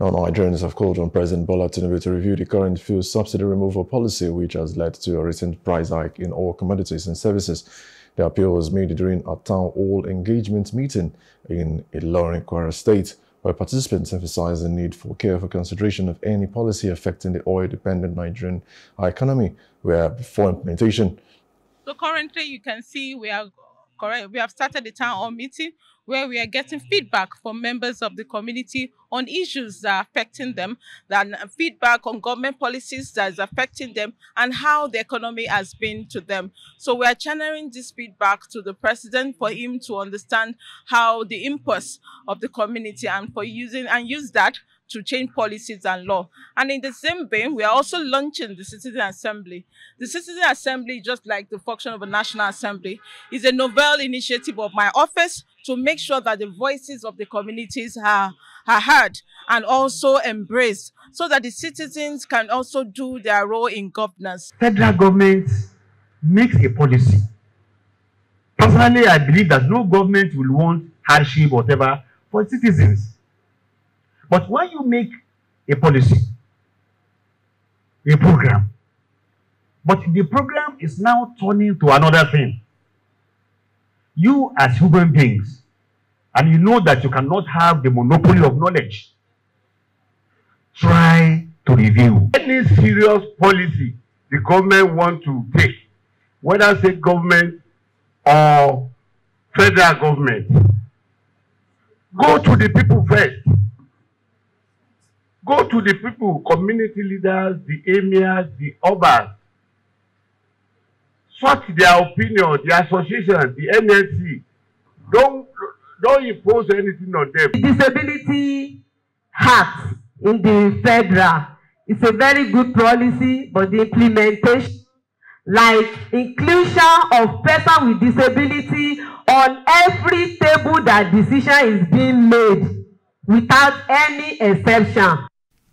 Non-Nigerians have called on President Bola Tinubu to review the current fuel subsidy removal policy, which has led to a recent price hike in all commodities and services. The appeal was made during a town hall engagement meeting in Ilorin, Kwara State, where participants emphasized the need for careful consideration of any policy affecting the oil-dependent Nigerian economy, where before implementation. So currently, you can see we are correct. We have started the town hall meeting where we are getting feedback from members of the community on issues that are affecting them, then feedback on government policies that is affecting them and how the economy has been to them. So we are channeling this feedback to the president for him to understand how the impulse of the community and for use that to change policies and law. And in the same vein, we are also launching the Citizen Assembly. The Citizen Assembly, just like the function of a National Assembly, is a novel initiative of my office to make sure that the voices of the communities are heard and also embraced, so that the citizens can also do their role in governance. Federal government makes a policy. Personally, I believe that no government will want hardship, whatever, for citizens. But when you make a policy, a program, but the program is now turning to another thing, you as human beings, and you know that you cannot have the monopoly of knowledge, try to review. Any serious policy the government wants to take, whether state government or federal government, go to the people first. Go to the people, community leaders, the emirs, the others. Sort their opinion, the associations, the NLC. Don't impose anything on them. The disability act in the federal, it's a very good policy, but the implementation, like inclusion of person with disability on every table that decision is being made, without any exception.